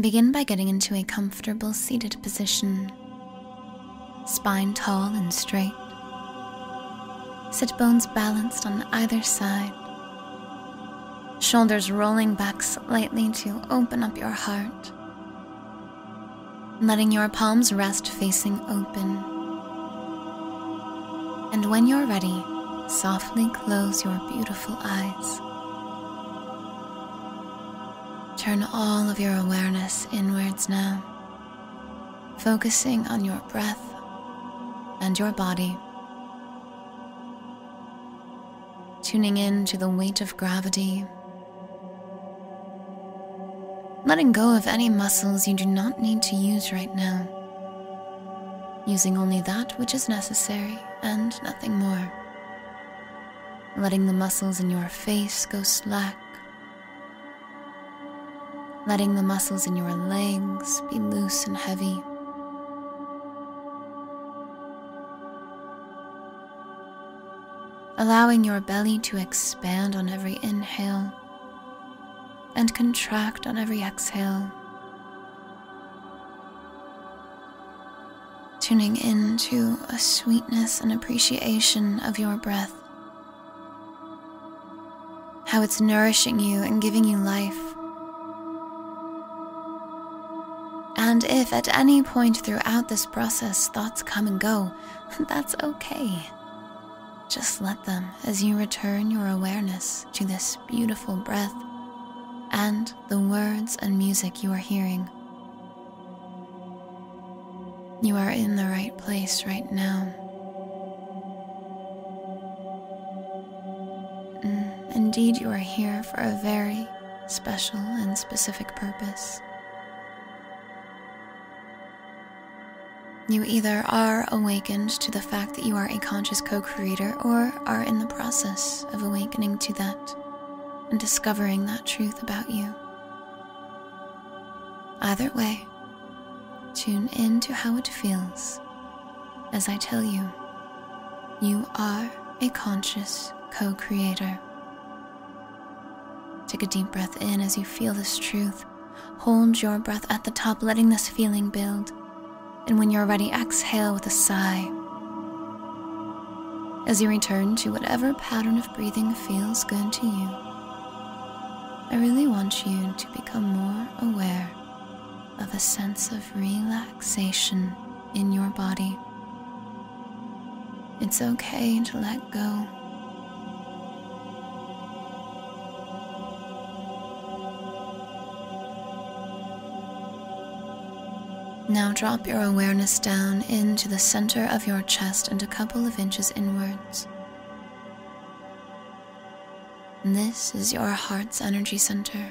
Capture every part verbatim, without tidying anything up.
Begin by getting into a comfortable seated position, spine tall and straight, sit bones balanced on either side, shoulders rolling back slightly to open up your heart, letting your palms rest facing open. And when you're ready, softly close your beautiful eyes. Turn all of your awareness inwards now, focusing on your breath and your body, tuning in to the weight of gravity, letting go of any muscles you do not need to use right now, using only that which is necessary and nothing more, letting the muscles in your face go slack, letting the muscles in your legs be loose and heavy. Allowing your belly to expand on every inhale and contract on every exhale. Tuning into a sweetness and appreciation of your breath. How it's nourishing you and giving you life. And if at any point throughout this process thoughts come and go, that's okay. Just let them as you return your awareness to this beautiful breath and the words and music you are hearing. You are in the right place right now. Indeed, you are here for a very special and specific purpose. You either are awakened to the fact that you are a conscious co-creator or are in the process of awakening to that and discovering that truth about you. Either way, tune in to how it feels as I tell you, you are a conscious co-creator. Take a deep breath in as you feel this truth. Hold your breath at the top, letting this feeling build. And when you're ready, exhale with a sigh as you return to whatever pattern of breathing feels good to you. I really want you to become more aware of a sense of relaxation in your body. It's okay to let go. Now drop your awareness down into the center of your chest and a couple of inches inwards. This is your heart's energy center.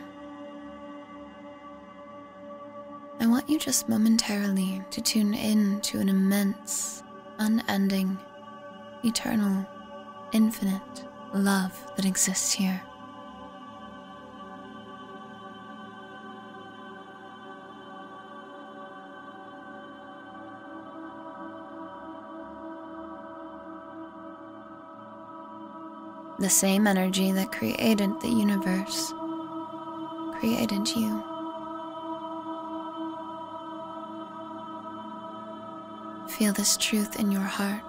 I want you just momentarily to tune in to an immense, unending, eternal, infinite love that exists here. The same energy that created the universe, created you. Feel this truth in your heart.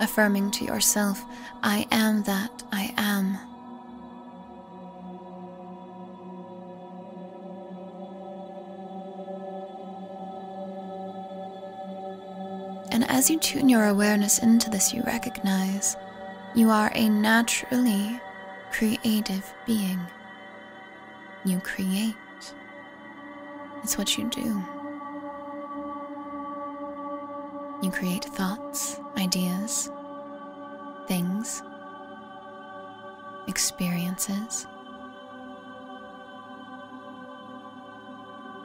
Affirming to yourself, I am that I am. As you tune your awareness into this, you recognize you are a naturally creative being. You create. It's what you do. You create thoughts, ideas, things, experiences.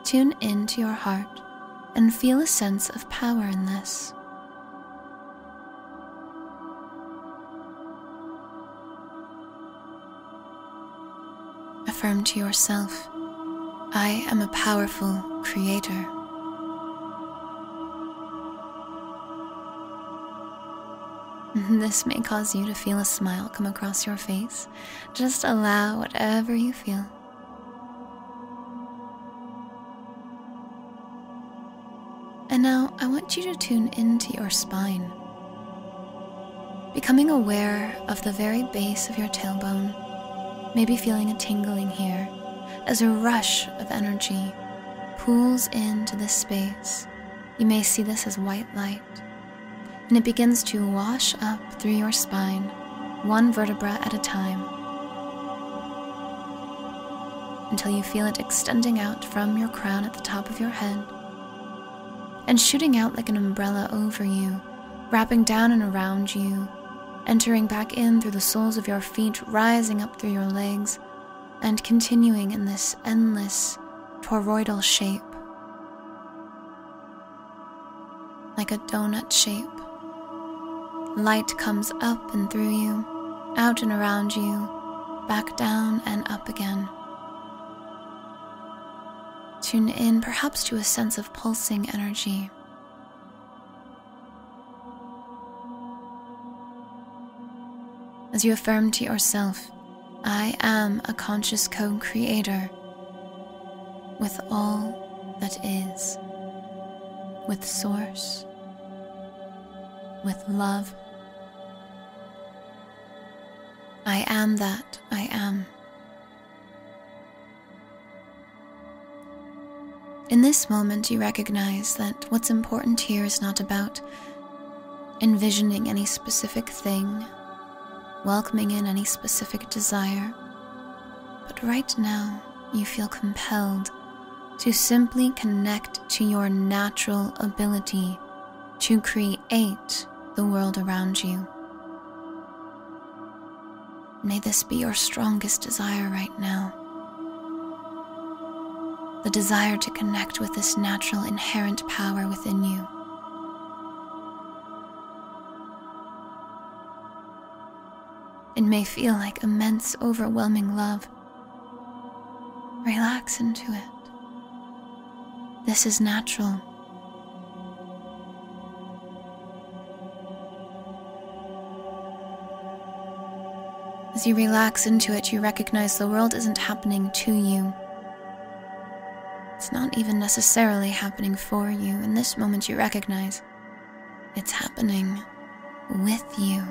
Tune into your heart and feel a sense of power in this. Affirm to yourself, I am a powerful creator. This may cause you to feel a smile come across your face. Just allow whatever you feel. And now, I want you to tune into your spine, becoming aware of the very base of your tailbone, maybe feeling a tingling here as a rush of energy pools into this space. You may see this as white light, and it begins to wash up through your spine, one vertebra at a time, until you feel it extending out from your crown at the top of your head, and shooting out like an umbrella over you, wrapping down and around you, entering back in through the soles of your feet, rising up through your legs, and continuing in this endless toroidal shape, like a donut shape. Light comes up and through you, out and around you, back down and up again. Tune in, perhaps, to a sense of pulsing energy. As you affirm to yourself, I am a conscious co-creator with all that is, with Source, with love. I am that I am. In this moment, you recognize that what's important here is not about envisioning any specific thing, welcoming in any specific desire, but right now you feel compelled to simply connect to your natural ability to create the world around you. May this be your strongest desire right now. The desire to connect with this natural, inherent power within you. It may feel like immense, overwhelming love. Relax into it. This is natural. As you relax into it, you recognize the world isn't happening to you. It's not even necessarily happening for you. In this moment, you recognize it's happening with you.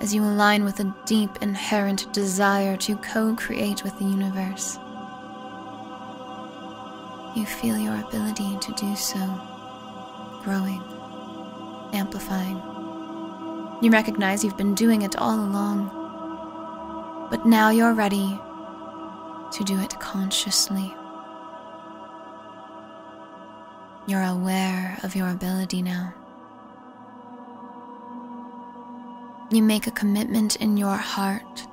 As you align with a deep, inherent desire to co-create with the universe, you feel your ability to do so growing, amplifying. You recognize you've been doing it all along, but now you're ready to do it consciously. You're aware of your ability now. You make a commitment in your heart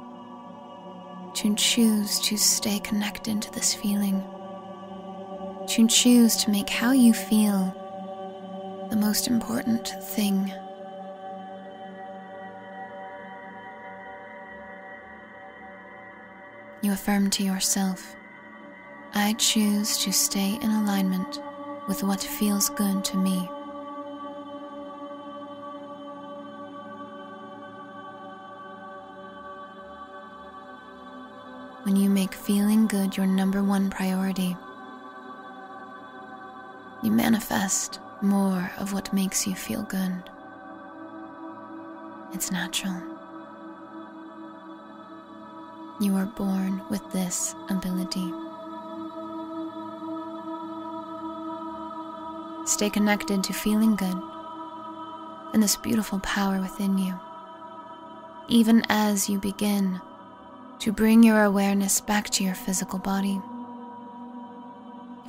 to choose to stay connected to this feeling, to choose to make how you feel the most important thing. You affirm to yourself, I choose to stay in alignment with what feels good to me. When you make feeling good your number one priority, you manifest more of what makes you feel good. It's natural. You are born with this ability. Stay connected to feeling good and this beautiful power within you, even as you begin to bring your awareness back to your physical body,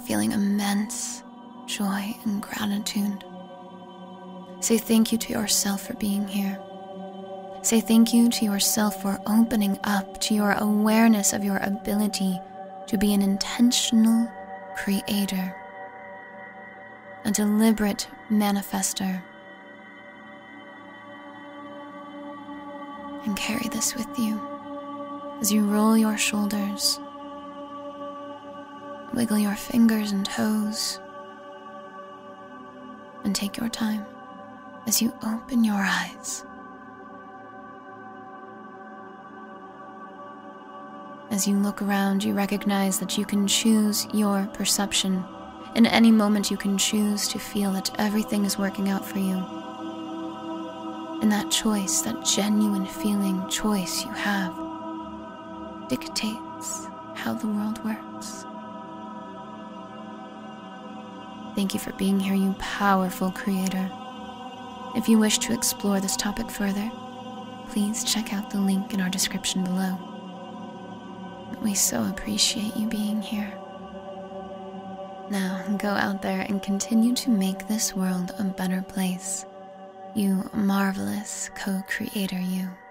feeling immense joy and gratitude. Say thank you to yourself for being here. Say thank you to yourself for opening up to your awareness of your ability to be an intentional creator, a deliberate manifester. and carry this with you as you roll your shoulders, wiggle your fingers and toes, and take your time as you open your eyes. As you look around, you recognize that you can choose your perception. In any moment, you can choose to feel that everything is working out for you. And that choice, that genuine feeling choice you have, dictates how the world works. Thank you for being here, you powerful creator. If you wish to explore this topic further, please check out the link in our description below. We so appreciate you being here. Now, go out there and continue to make this world a better place. You marvelous co-creator, you.